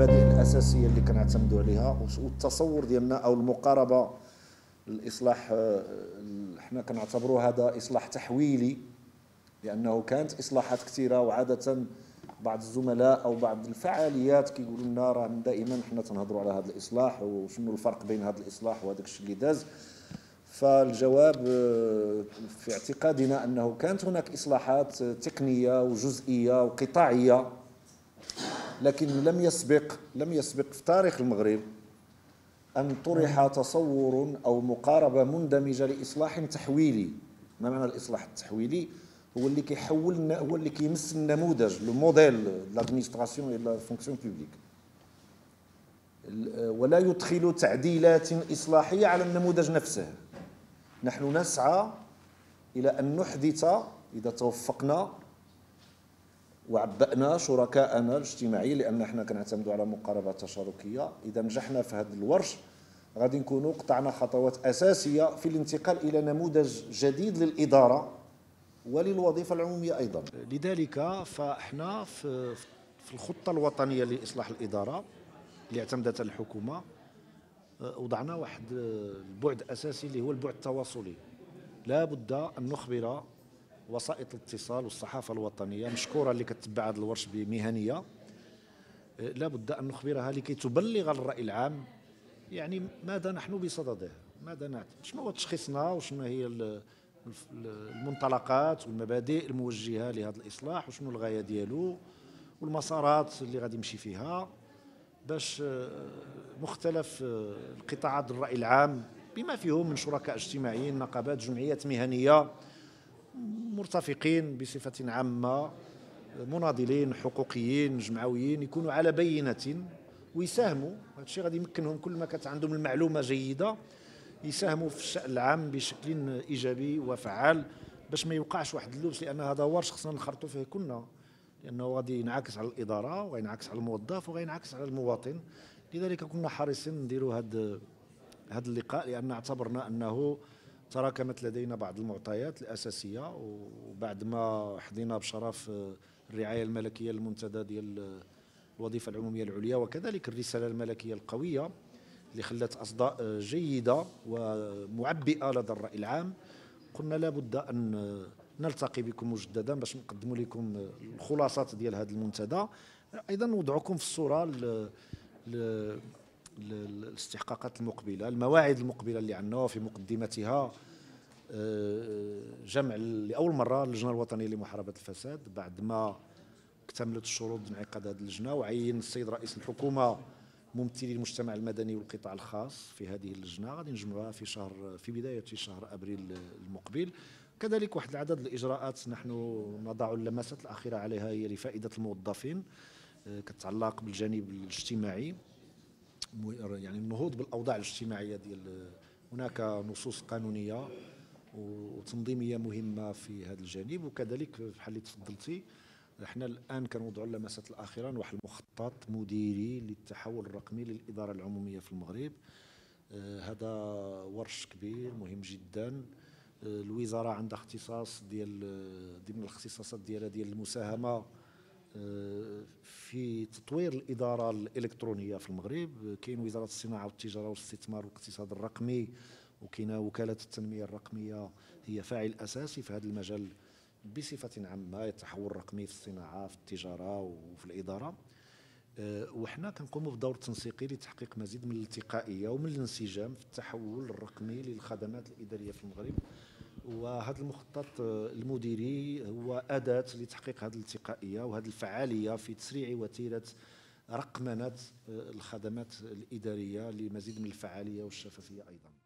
المبادئ الاساسيه اللي كنعتمدوا عليها والتصور ديالنا او المقاربه الاصلاح، حنا كنعتبروا هذا اصلاح تحويلي لانه كانت اصلاحات كثيره، وعاده بعض الزملاء او بعض الفعاليات كيقولوا لنا راه دائما حنا تنهضروا على هذا الاصلاح وشنو الفرق بين هذا الاصلاح وهذاك الشيء اللي داز. فالجواب في اعتقادنا انه كانت هناك اصلاحات تقنيه وجزئيه وقطاعيه، لكن لم يسبق في تاريخ المغرب ان طرح تصور او مقاربه مندمجه لاصلاح تحويلي. ما معنى الاصلاح التحويلي؟ هو اللي كيحولنا، هو اللي كيمس النموذج، لو موديل لادمينستراسيون الا فونكسيون بوبليك، ولا يدخل تعديلات إصلاحية على النموذج نفسه. نحن نسعى إلى أن نحدث، إذا توفقنا وعبأنا شركاءنا الاجتماعي، لأن احنا كنعتمدوا على مقاربة تشاركية، إذا نجحنا في هذا الورش غادي نكونوا قطعنا خطوات أساسية في الانتقال إلى نموذج جديد للإدارة وللوظيفة العمومية أيضا. لذلك فاحنا في الخطة الوطنية لإصلاح الإدارة اللي اعتمدت الحكومة وضعنا واحد البعد أساسي اللي هو البعد التواصلي. لا بد أن نخبر وسائط الاتصال والصحافة الوطنية، مشكورة اللي كتبع هذا الورش بمهنية، لا بد أن نخبرها لكي تبلغ الرأي العام يعني ماذا نحن بصدده، ماذا شنو هو تشخيصنا وشنو هي المنطلقات والمبادئ الموجهة لهذا الإصلاح وشنو الغاية ديالو والمسارات اللي غادي يمشي فيها، باش مختلف القطاعات الرأي العام بما فيهم من شركاء اجتماعيين، نقابات، جمعيات مهنية، مرتفقين بصفة عامة، مناضلين، حقوقيين، جمعويين، يكونوا على بينة ويساهموا. هذا الشيء غادي يمكنهم كل ما كانت عندهم المعلومة جيدة يساهموا في الشأن العام بشكل إيجابي وفعال، باش ما يوقعش واحد اللبس، لأن هذا ورش خصنا نخرطوا فيه كلنا، لأنه غادي ينعكس على الإدارة وغينعكس على الموظف وغينعكس على المواطن. لذلك كنا حريصين نديروا هذا اللقاء، لأن اعتبرنا أنه تراكمت لدينا بعض المعطيات الأساسية، وبعد ما حظينا بشرف الرعاية الملكية للمنتدى ديال الوظيفة العمومية العليا، وكذلك الرسالة الملكية القوية اللي خلت أصداء جيدة ومعبئة لدى الرأي العام، قلنا لابد أن نلتقي بكم مجددا باش نقدموا لكم الخلاصات ديال هذا المنتدى، ايضا نوضعكم في الصوره الاستحقاقات المقبله، المواعيد المقبله اللي عندنا، في مقدمتها جمع لاول مره اللجنه الوطنيه لمحاربه الفساد بعد ما اكتملت الشروط لانعقاد هذه اللجنه، وعين السيد رئيس الحكومه ممثلي المجتمع المدني والقطاع الخاص في هذه اللجنه، غادي نجمعوها في بدايه شهر ابريل المقبل. كذلك واحد العدد الإجراءات نحن نضع اللمسات الأخيرة عليها، هي لفائدة الموظفين، كتتعلق بالجانب الاجتماعي، يعني النهوض بالأوضاع الاجتماعية ديال، هناك نصوص قانونية وتنظيمية مهمة في هذا الجانب، وكذلك بحال اللي تفضلتي احنا الآن كنوضعوا اللمسات الأخيرة واحد المخطط مديري للتحول الرقمي للإدارة العمومية في المغرب. هذا ورش كبير مهم جداً. الوزارة عندها اختصاص ضمن الاختصاصات ديالها ديال المساهمة في تطوير الإدارة الإلكترونية في المغرب، كاين وزارة الصناعة والتجارة والاستثمار والاقتصاد الرقمي، وكاين وكالة التنمية الرقمية هي فاعل أساسي في هذا المجال بصفة عامة، التحول الرقمي في الصناعة في التجارة وفي الإدارة. وحنا كنقوموا بدور تنسيقي لتحقيق مزيد من الالتقائيه ومن الانسجام في التحول الرقمي للخدمات الاداريه في المغرب، وهذا المخطط المديري هو اداه لتحقيق هذه الالتقائيه وهذه الفعاليه في تسريع وتيره رقمنه الخدمات الاداريه لمزيد من الفعاليه والشفافيه ايضا.